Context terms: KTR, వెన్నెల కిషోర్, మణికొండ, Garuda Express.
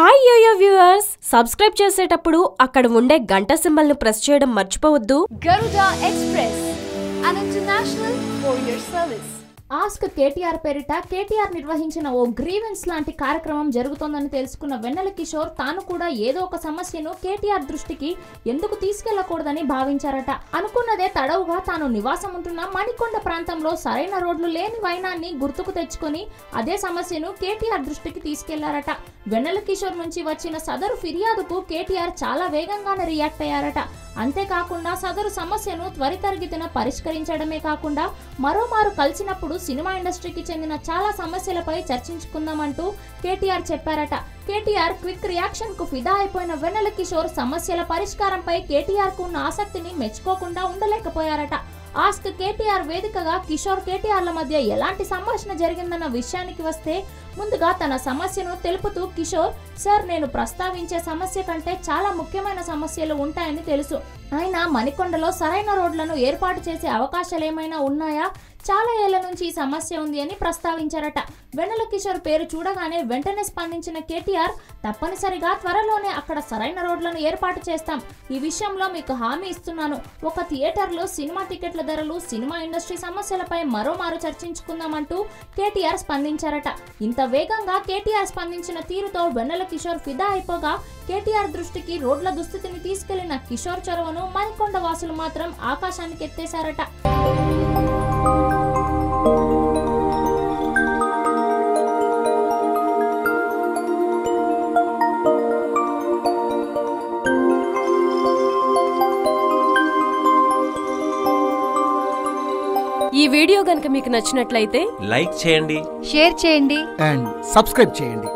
Hi yoyo viewers, subscribe cheseటప్పుడు అక్కడ ఉండే గంట సింబల్ ని ప్రెస్ చేయడం మర్చిపోవద్దు. Garuda Express, an international courier service. Ask KTR Perita, KTR నిర్వహించిన ఓ గ్రీవెన్స్ లాంటి కార్యక్రమం జరుగుతోందని తెలుసుకున్న వెన్నెల కిషోర్ తాను కూడా ఏదో ఒక సమస్యను KTR దృష్టికి ఎందుకు తీసుకెళ్లకూడదని భావించారట. అనుకున్నదే తడవుగా తాను నివాసం ఉంటున్న మణికొండ ప్రాంతంలో సరైన రోడ్లు లేని వైనాన్ని గుర్తుకు తెచ్చుకొని అదే సమస్యను KTR దృష్టికి తీసుకెళ్లారట. వెన్నెల కిషోర్ నుంచి వచ్చిన సదరు ఫిర్యాదుకు KTR చాలా వేగంగానే రియాక్ట్ అయ్యారట. అంతేకాకుండా సదరు సమస్యను త్వరితగతిన పరిష్కరించడమే కాకుండా మరోమారు కలిసినప్పుడు సినిమా ఇండస్ట్రీకి చెందిన చాలా సమస్యలపై చర్చించుకుందామంటూ KTR చెప్పారట. KTR క్విక్ రియాక్షన్ కు ఫిదా అయిపోయిన వెన్నెల కిషోర్ సమస్యల పరిష్కారంపై KTR కు ఉన్న ఆసక్తిని మెచ్చుకోకుండా ఉండలేకపోయారట. ఆస్క్ KTR వేదికగా కిషోర్ KTRల మధ్య ఎలాంటి సంభాషణ జరిగిందన్న విషయానికి వస్తే ముందుగా తన సమస్యను తెలుపుతూ కిషోర్, సార్ నేను ప్రస్తావించే సమస్య కంటే చాలా ముఖ్యమైన సమస్యలు ఉంటాయని తెలుసు. అయినా మణికొండలో సరైన రోడ్లను ఏర్పాటు చేసే అవకాశాలు ఏమైనా ఉన్నాయా? చాలా ఏళ్ల నుంచి ఈ సమస్య ఉంది అని ప్రస్తావించారట. వెన్నెల కిషోర్ పేరు చూడగానే వెంటనే స్పందించిన KTR, తప్పనిసరిగా త్వరలోనే అక్కడ సరైన రోడ్లను ఏర్పాటు చేస్తాం. ఈ విషయంలో మీకు హామీ ఇస్తున్నాను. ఒక థియేటర్లో సినిమా టికెట్ల ధరలు, సినిమా ఇండస్ట్రీ సమస్యలపై మరోమారు చర్చించుకుందామంటూ KTR స్పందించారట. ఇంత వేగంగా KTR స్పందించిన తీరుతో వెన్నెల కిషోర్ ఫిదా అయిపోగా KTR దృష్టికి రోడ్ల దుస్థితిని తీసుకెళ్లిన కిషోర్ చొరవను మణికొండ వాసులు మాత్రం ఆకాశానికి ఎత్తేశారట. ఈ వీడియో గనుక మీకు నచ్చినట్లయితే లైక్ చేయండి, షేర్ చేయండి అండ్ సబ్స్క్రైబ్ చేయండి.